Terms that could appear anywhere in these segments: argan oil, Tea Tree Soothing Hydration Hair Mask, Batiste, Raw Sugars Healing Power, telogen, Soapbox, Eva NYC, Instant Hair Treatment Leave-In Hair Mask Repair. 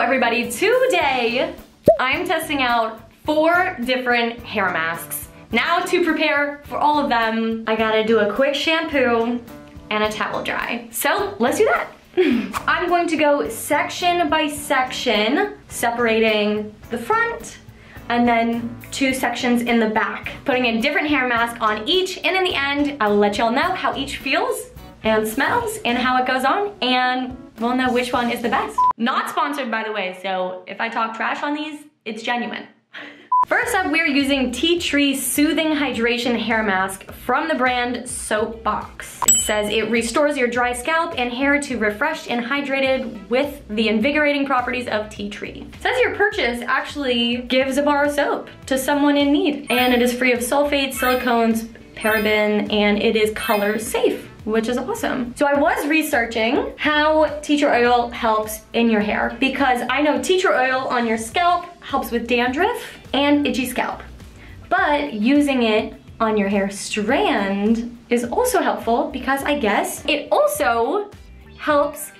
everybody, today I'm testing out 4 different hair masks. Now to prepare for all of them, I gotta do a quick shampoo and a towel dry. So let's do that. I'm going to go section by section, separating the front and then 2 sections in the back, putting a different hair mask on each, and in the end, I will let y'all know how each feels and smells and how it goes on, and we'll know which one is the best. Not sponsored, by the way, so if I talk trash on these, it's genuine. First up, we're using Tea Tree Soothing Hydration Hair Mask from the brand Soapbox. It says it restores your dry scalp and hair to refreshed and hydrated with the invigorating properties of tea tree. It says your purchase actually gives a bar of soap to someone in need. And it is free of sulfates, silicones, paraben, and it is color safe, which is awesome. So I was researching how tea tree oil helps in your hair, because I know tea tree oil on your scalp helps with dandruff and itchy scalp. But using it on your hair strand is also helpful, because I guess it also helps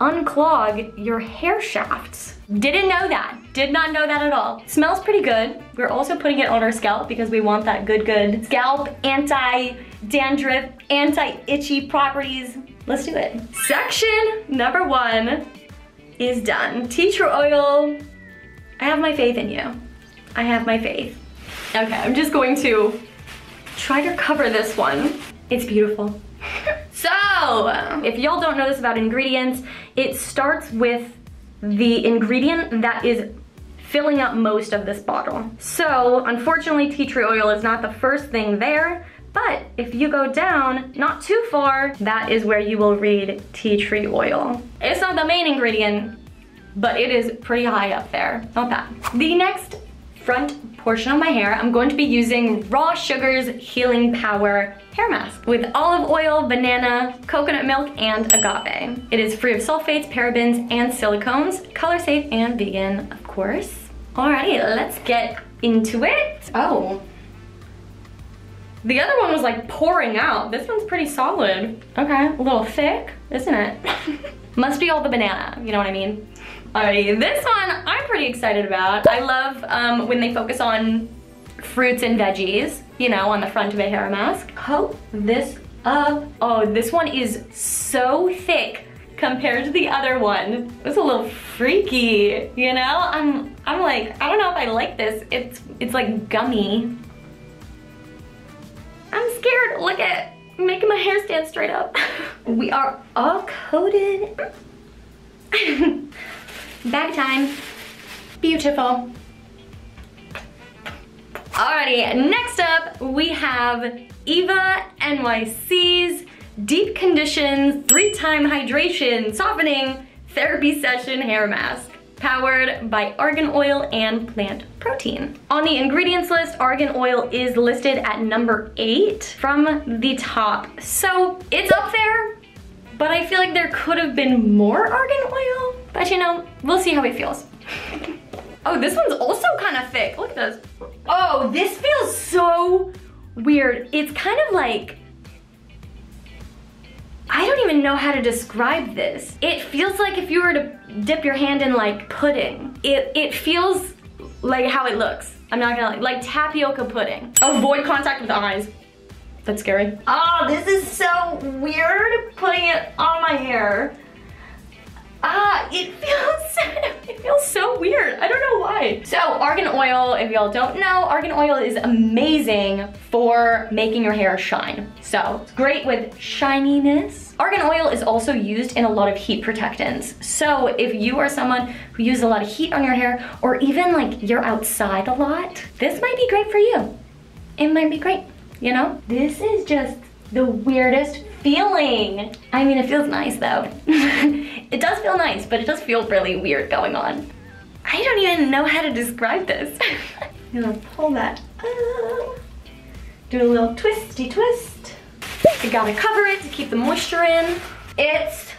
unclog your hair shafts. Didn't know that. Did not know that at all. Smells pretty good. We're also putting it on our scalp because we want that good scalp anti-dandruff, anti-itchy properties. Let's do it. Section number 1 is done. Tea tree oil, I have my faith in you. I have my faith. Okay, I'm just going to try to cover this one. It's beautiful. So, if y'all don't know this about ingredients, it starts with the ingredient that is filling up most of this bottle. So, unfortunately, tea tree oil is not the first thing there, but if you go down not too far, that is where you will read tea tree oil. It's not the main ingredient, but it is pretty high up there. Not bad. The next front portion of my hair, I'm going to be using Raw Sugars Healing Power Hair Mask with olive oil, banana, coconut milk, and agave. It is free of sulfates, parabens, and silicones, color safe and vegan, of course. Alrighty, let's get into it. Oh, the other one was like pouring out. This one's pretty solid. Okay, a little thick, isn't it? Must be all the banana, you know what I mean? Alrighty, this one I'm pretty excited about. I love when they focus on fruits and veggies, you know, on the front of a hair mask. Coat this up. Oh, this one is so thick compared to the other one. It's a little freaky, you know? I'm like, I don't know if I like this. It's like gummy. I'm scared, look at it. I'm making my hair stand straight up. We are all coated. Bag time. Beautiful. Alrighty, next up we have Eva NYC's Deep Conditions 3-Time Hydration Softening Therapy Session Hair Mask, powered by argan oil and plant protein. On the ingredients list, argan oil is listed at number 8 from the top. So it's up there, but I feel like there could have been more argan oil. But you know, we'll see how it feels. Oh, this one's also kind of thick. Look at this. Oh, this feels so weird. It's kind of like, I don't even know how to describe this. It feels like if you were to dip your hand in like pudding. It feels like how it looks. I'm not gonna like tapioca pudding. Avoid contact with eyes. That's scary. Oh, this is so weird, putting it on my hair. Ah, it feels so weird. I don't know why. So argan oil, if y'all don't know, argan oil is amazing for making your hair shine. So it's great with shininess. Argan oil is also used in a lot of heat protectants. So if you are someone who uses a lot of heat on your hair, or even like you're outside a lot, this might be great for you. It might be great, you know? This is just the weirdest feeling. I mean, it feels nice though. It does feel nice, but it does feel really weird going on. I don't even know how to describe this. I'm gonna pull that up. Do a little twisty twist. You gotta cover it to keep the moisture in. It's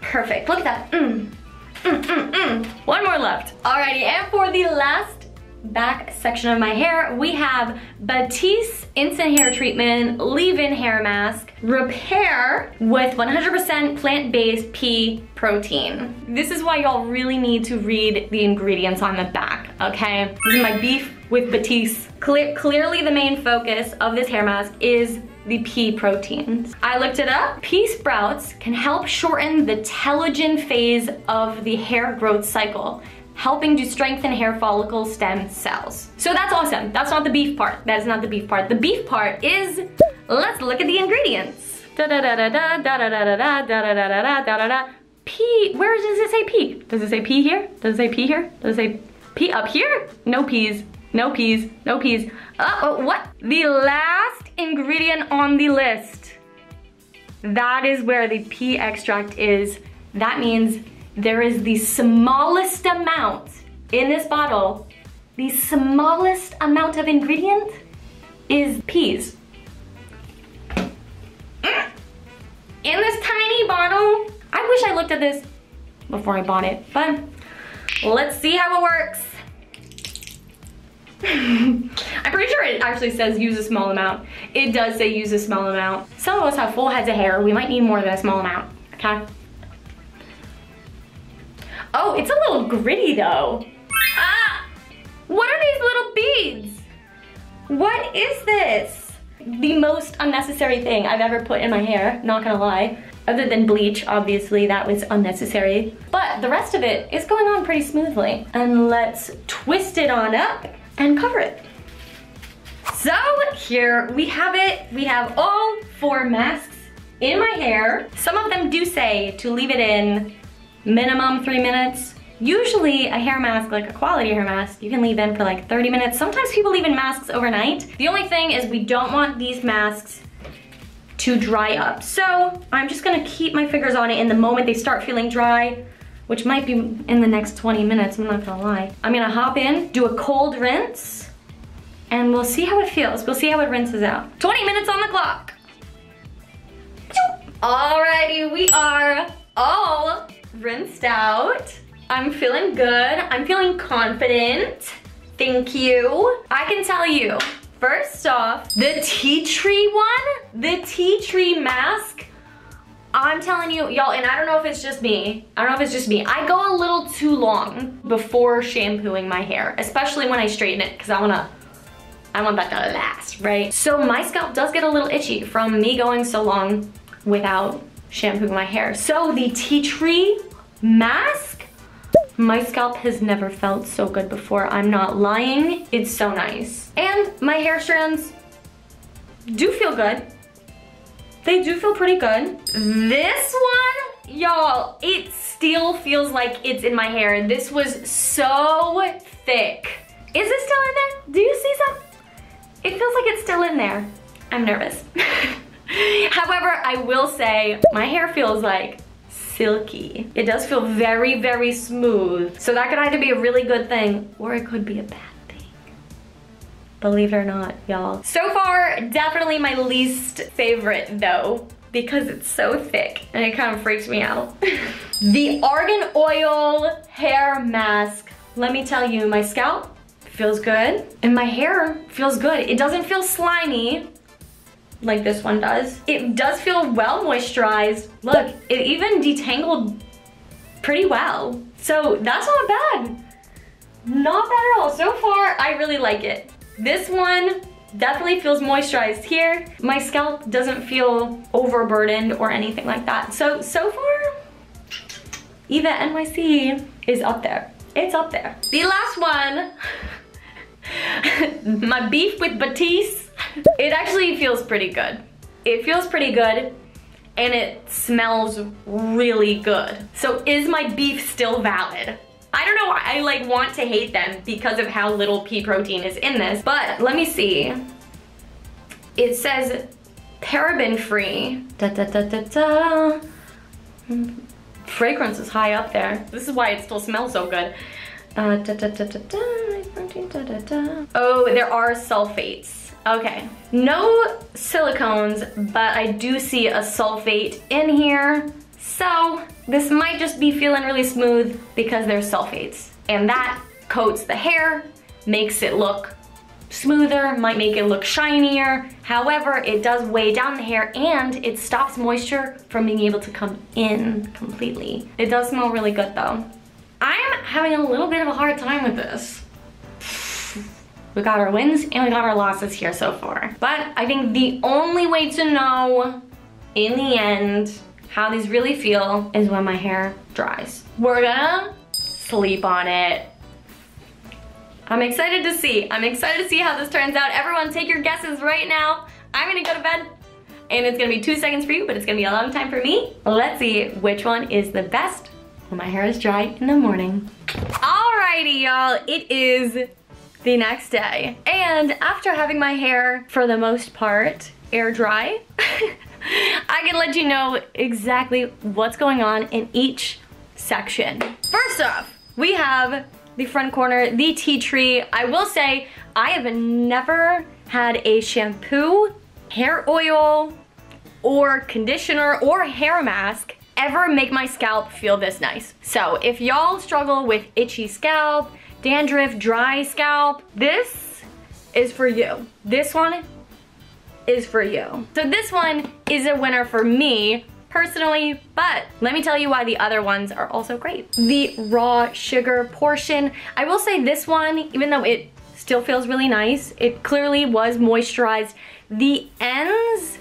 perfect. Look at that. One more left. Alrighty, and for the last back section of my hair, we have Batiste Instant Hair Treatment Leave-In Hair Mask Repair with 100% plant-based pea protein. This is why y'all really need to read the ingredients on the back, okay? This is my beef with Batiste. Clearly the main focus of this hair mask is the pea proteins. I looked it up. Pea sprouts can help shorten the telogen phase of the hair growth cycle, helping to strengthen hair follicle stem cells. So that's awesome. That's not the beef part. That is not the beef part. The beef part is, let's look at the ingredients. Pea, where does it say pea? Does it say pea here? Does it say pea here? Does it say pea up here? No peas. No peas, no peas. Oh, what? The last ingredient on the list. That is where the pea extract is. That means there is the smallest amount in this bottle. The smallest amount of ingredient is peas. In this tiny bottle. I wish I looked at this before I bought it, but let's see how it works. I'm pretty sure it actually says use a small amount. It does say use a small amount. Some of us have full heads of hair. We might need more than a small amount, okay? Oh, it's a little gritty though. Ah! What are these little beads? What is this? The most unnecessary thing I've ever put in my hair, not gonna lie. Other than bleach, obviously, that was unnecessary. But the rest of it is going on pretty smoothly. And let's twist it on up and cover it. So here we have it. We have all four masks in my hair. Some of them do say to leave it in minimum 3 minutes. Usually a hair mask, like a quality hair mask, you can leave in for like 30 minutes. Sometimes people leave in masks overnight. The only thing is we don't want these masks to dry up. So I'm just gonna keep my fingers on it in the moment they start feeling dry, which might be in the next 20 minutes, I'm not gonna lie. I'm gonna hop in, do a cold rinse, and we'll see how it feels. We'll see how it rinses out. 20 minutes on the clock. Alrighty, we are all rinsed out. I'm feeling good. I'm feeling confident. Thank you. I can tell you, first off, the tea tree one, the tea tree mask, I'm telling you, y'all, and I don't know if it's just me. I don't know if it's just me. I go a little too long before shampooing my hair, especially when I straighten it, because I want that to last, right? So my scalp does get a little itchy from me going so long without shampooing my hair. So the tea tree mask, my scalp has never felt so good before. I'm not lying, it's so nice. And my hair strands do feel good. They do feel pretty good. This one, y'all, it still feels like it's in my hair. This was so thick. Is it still in there? Do you see some? It feels like it's still in there. I'm nervous. However, I will say my hair feels like silky. It does feel very, very smooth. So that could either be a really good thing or it could be a bad. Believe it or not, y'all. So far, definitely my least favorite though, because it's so thick and it kind of freaks me out. The Argan Oil Hair Mask. Let me tell you, my scalp feels good and my hair feels good. It doesn't feel slimy like this one does. It does feel well moisturized. Look, it even detangled pretty well. So that's not bad. Not bad at all. So far, I really like it. This one definitely feels moisturized here. My scalp doesn't feel overburdened or anything like that. So far, Eva NYC is up there. It's up there. The last one, my beef with Batiste, it actually feels pretty good. It feels pretty good and it smells really good. So is my beef still valid? I don't know why I like want to hate them because of how little pea protein is in this, but let me see. It says paraben free. Da, da, da, da, da. Fragrance is high up there. This is why it still smells so good. Da, da, da, da, da, da, da. Oh, there are sulfates. Okay, no silicones, but I do see a sulfate in here. So this might just be feeling really smooth because there's sulfates and that coats the hair makes it look smoother, might make it look shinier. However, it does weigh down the hair and it stops moisture from being able to come in completely. It does smell really good though. I'm having a little bit of a hard time with this. We got our wins and we got our losses here so far. But I think the only way to know in the end how these really feel is when my hair dries. We're gonna sleep on it. I'm excited to see. I'm excited to see how this turns out. Everyone take your guesses right now. I'm gonna go to bed and it's gonna be 2 seconds for you, but it's gonna be a long time for me. Let's see which one is the best when my hair is dry in the morning. Alrighty y'all, it is the next day. And after having my hair, for the most part, air dry, I can let you know exactly what's going on in each section. First off, we have the front corner, the tea tree. I will say, I have never had a shampoo, hair oil, or conditioner, or hair mask ever make my scalp feel this nice. So if y'all struggle with itchy scalp, dandruff, dry scalp, this is for you. This one is for you. So this one is a winner for me personally, but let me tell you why the other ones are also great. The raw sugar portion, I will say this one, even though it still feels really nice, it clearly was moisturized. The ends,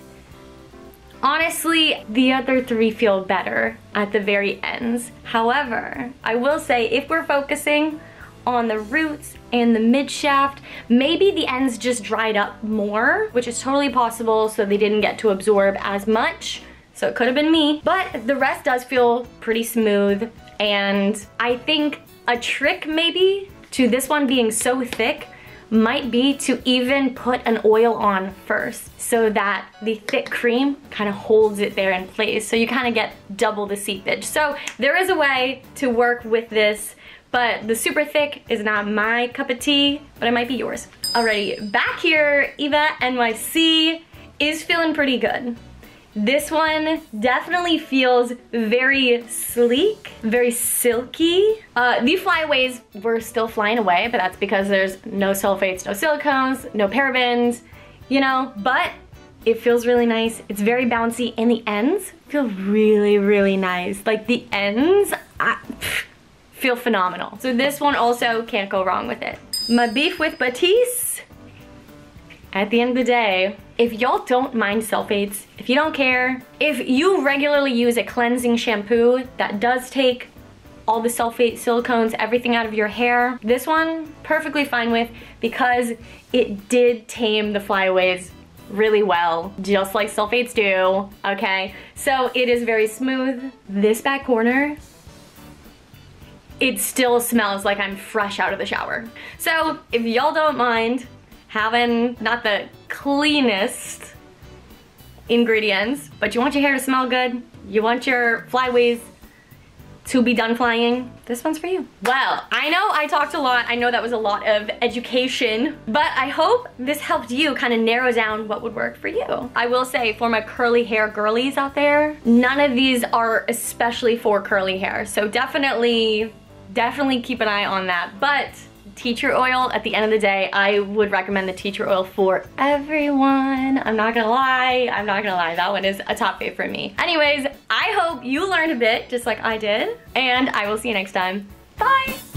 honestly, the other three feel better at the very ends. However, I will say if we're focusing on the roots and the mid shaft, maybe the ends just dried up more, which is totally possible, so they didn't get to absorb as much. So it could have been me, but the rest does feel pretty smooth. And I think a trick maybe to this one being so thick might be to even put an oil on first so that the thick cream kind of holds it there in place. So you kind of get double the seepage. So there is a way to work with this, but the super thick is not my cup of tea, but it might be yours. Alrighty, back here, Eva NYC is feeling pretty good. This one definitely feels very sleek, very silky. The flyaways were still flying away, but that's because there's no sulfates, no silicones, no parabens, you know, but it feels really nice. It's very bouncy, and the ends feel really, really nice. Like the ends, feel phenomenal. So this one also can't go wrong with it. My beef with Batiste, at the end of the day, if y'all don't mind sulfates, if you don't care, if you regularly use a cleansing shampoo that does take all the sulfates, silicones, everything out of your hair, this one, perfectly fine with, because it did tame the flyaways really well, just like sulfates do, okay? So it is very smooth. This back corner, it still smells like I'm fresh out of the shower. So if y'all don't mind having not the cleanest ingredients, but you want your hair to smell good, you want your flyaways to be done flying, this one's for you. Well, I know I talked a lot. I know that was a lot of education, but I hope this helped you kind of narrow down what would work for you. I will say for my curly hair girlies out there, none of these are especially for curly hair. So definitely keep an eye on that. But tea tree oil, at the end of the day, I would recommend the tea tree oil for everyone. I'm not gonna lie, that one is a top fave for me. Anyways, I hope you learned a bit just like I did, and I will see you next time. Bye!